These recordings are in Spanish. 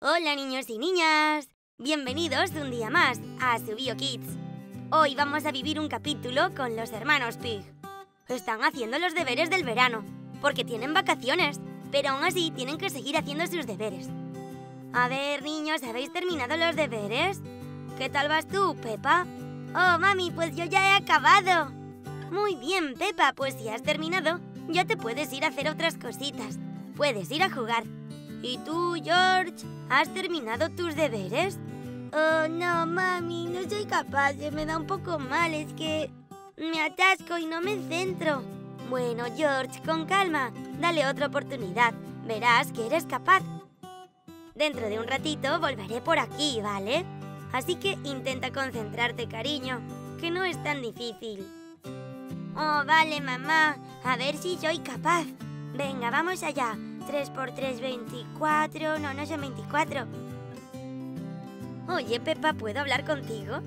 Hola niños y niñas, bienvenidos un día más a Asubio Kids. Hoy vamos a vivir un capítulo con los hermanos Pig. Están haciendo los deberes del verano, porque tienen vacaciones, pero aún así tienen que seguir haciendo sus deberes. A ver niños, ¿habéis terminado los deberes? ¿Qué tal vas tú, Peppa? Oh mami, pues yo ya he acabado. Muy bien Peppa, pues si has terminado, ya te puedes ir a hacer otras cositas. Puedes ir a jugar. ¿Y tú, George? ¿Has terminado tus deberes? Oh, no, mami, no soy capaz, se me da un poco mal, es que me atasco y no me centro. Bueno, George, con calma, dale otra oportunidad, verás que eres capaz. Dentro de un ratito volveré por aquí, ¿vale? Así que intenta concentrarte, cariño, que no es tan difícil. Oh, vale, mamá, a ver si soy capaz. Venga, vamos allá. 3 por 3, 24... No, no son 24. Oye, Peppa, ¿puedo hablar contigo?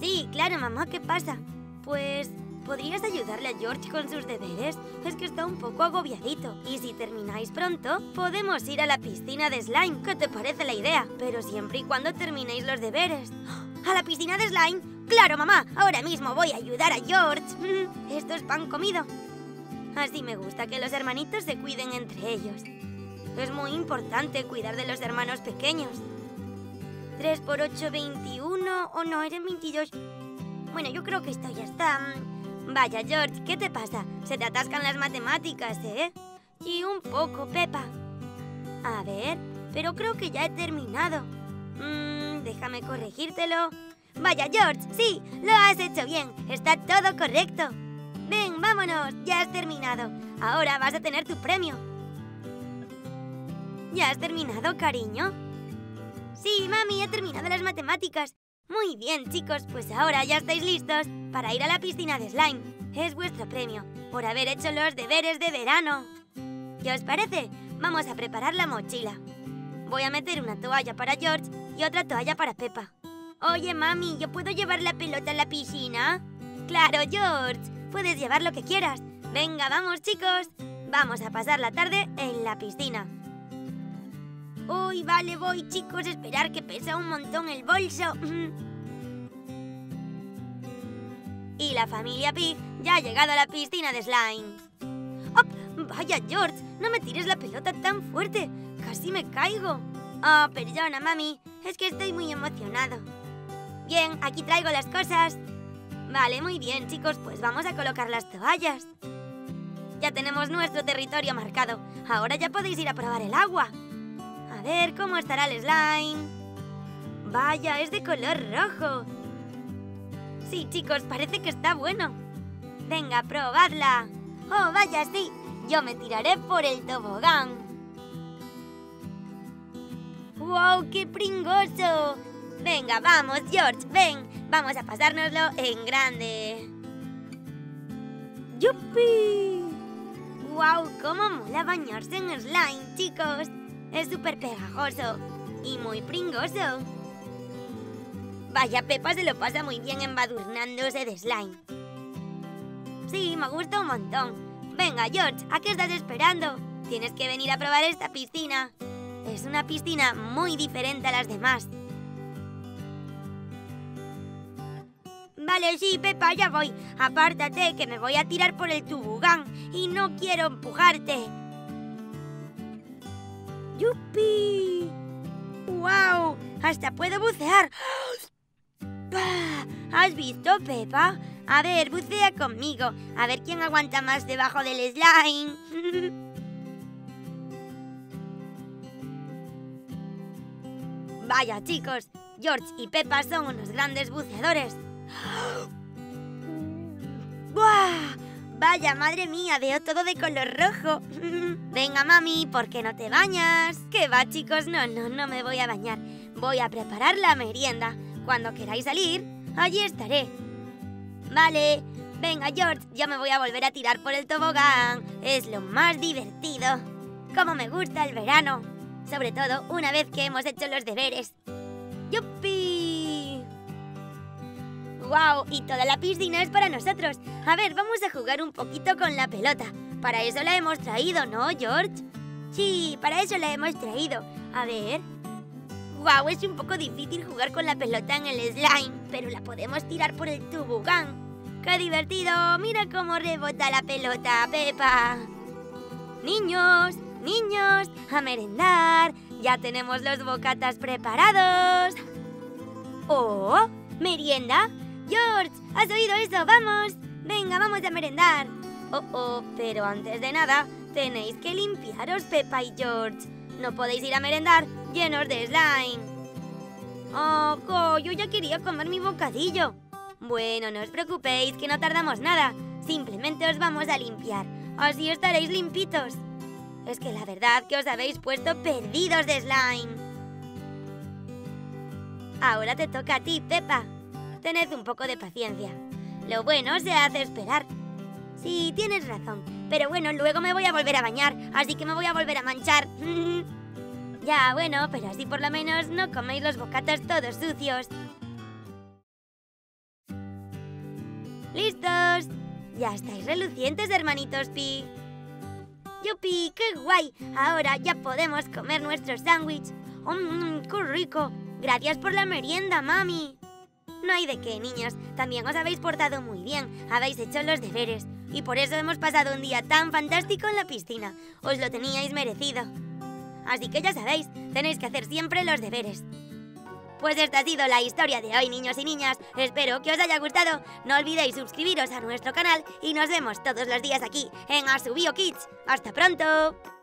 Sí, claro, mamá, ¿qué pasa? Pues, ¿podrías ayudarle a George con sus deberes? Es que está un poco agobiadito. Y si termináis pronto, podemos ir a la piscina de slime. ¿Qué te parece la idea? Pero siempre y cuando terminéis los deberes. ¿A la piscina de slime? ¡Claro, mamá! Ahora mismo voy a ayudar a George. Esto es pan comido. Así me gusta que los hermanitos se cuiden entre ellos. Es muy importante cuidar de los hermanos pequeños. 3 por 8, 21... Oh, no, eres 22. Bueno, yo creo que esto ya está. Vaya, George, ¿qué te pasa? Se te atascan las matemáticas, ¿eh? Y un poco, Peppa. A ver, pero creo que ya he terminado. Déjame corregírtelo. Vaya, George, sí, lo has hecho bien. Está todo correcto. Ven, vámonos, ya has terminado. Ahora vas a tener tu premio. ¿Ya has terminado, cariño? Sí, mami, he terminado las matemáticas. Muy bien, chicos, pues ahora ya estáis listos para ir a la piscina de slime. Es vuestro premio por haber hecho los deberes de verano. ¿Qué os parece? Vamos a preparar la mochila. Voy a meter una toalla para George y otra toalla para Peppa. Oye, mami, ¿yo puedo llevar la pelota a la piscina? Claro, George. Puedes llevar lo que quieras. Venga, vamos, chicos. Vamos a pasar la tarde en la piscina. Uy, vale, voy, chicos. Esperar que pesa un montón el bolso. Y la familia Pig ya ha llegado a la piscina de slime. ¡Oh! Vaya, George, no me tires la pelota tan fuerte. Casi me caigo. Oh, perdona, mami. Es que estoy muy emocionado. Bien, aquí traigo las cosas. Vale, muy bien, chicos, pues vamos a colocar las toallas. Ya tenemos nuestro territorio marcado. Ahora ya podéis ir a probar el agua. A ver cómo estará el slime. Vaya, es de color rojo. Sí, chicos, parece que está bueno. Venga, probadla. Oh, vaya, sí. Yo me tiraré por el tobogán. ¡Wow, qué pringoso! Venga, vamos, George, ven. Vamos a pasárnoslo en grande. ¡Yupi! ¡Guau! ¡Cómo mola bañarse en slime, chicos! Es súper pegajoso y muy pringoso. Vaya, Peppa se lo pasa muy bien embadurnándose de slime. Sí, me gusta un montón. Venga, George, ¿a qué estás esperando? Tienes que venir a probar esta piscina. Es una piscina muy diferente a las demás. Vale, sí, Peppa, ya voy. Apártate, que me voy a tirar por el tobogán y no quiero empujarte. ¡Yupi! ¡Wow! ¡Hasta puedo bucear! ¡Pah! ¿Has visto, Peppa? A ver, bucea conmigo. A ver quién aguanta más debajo del slime. Vaya, chicos. George y Peppa son unos grandes buceadores. ¡Buah! Vaya, madre mía, veo todo de color rojo. Venga, mami, ¿por qué no te bañas? ¿Qué va, chicos? No me voy a bañar. Voy a preparar la merienda. Cuando queráis salir, allí estaré. Vale, venga, George, ya me voy a volver a tirar por el tobogán. Es lo más divertido. Como me gusta el verano. Sobre todo una vez que hemos hecho los deberes. ¡Yupi! ¡Guau! Y toda la piscina es para nosotros. A ver, vamos a jugar un poquito con la pelota. Para eso la hemos traído, ¿no, George? Sí, para eso la hemos traído. A ver, Wow, es un poco difícil jugar con la pelota en el slime, pero la podemos tirar por el tobogán. ¡Qué divertido! ¡Mira cómo rebota la pelota, Peppa! ¡Niños! ¡Niños! ¡A merendar! ¡Ya tenemos los bocatas preparados! ¡Oh! ¿Merienda? ¡George! ¿Has oído eso? ¡Vamos! ¡Venga, vamos a merendar! ¡Oh, oh! Pero antes de nada, tenéis que limpiaros, Peppa y George. No podéis ir a merendar llenos de slime. ¡Oh! Yo ya quería comer mi bocadillo. Bueno, no os preocupéis, que no tardamos nada. Simplemente os vamos a limpiar. Así estaréis limpitos. Es que la verdad que os habéis puesto perdidos de slime. Ahora te toca a ti, Peppa. Tened un poco de paciencia. Lo bueno se hace esperar. Sí, tienes razón. Pero bueno, luego me voy a volver a bañar, así que me voy a volver a manchar. Ya, bueno, pero así por lo menos no coméis los bocatas todos sucios. ¡Listos! ¡Ya estáis relucientes, hermanitos Pig! ¡Yupi! ¡Qué guay! Ahora ya podemos comer nuestro sándwich. ¡Qué rico! ¡Gracias por la merienda, mami! No hay de qué, niños. También os habéis portado muy bien. Habéis hecho los deberes. Y por eso hemos pasado un día tan fantástico en la piscina. Os lo teníais merecido. Así que ya sabéis, tenéis que hacer siempre los deberes. Pues esta ha sido la historia de hoy, niños y niñas. Espero que os haya gustado. No olvidéis suscribiros a nuestro canal y nos vemos todos los días aquí en Asubio Kids. ¡Hasta pronto!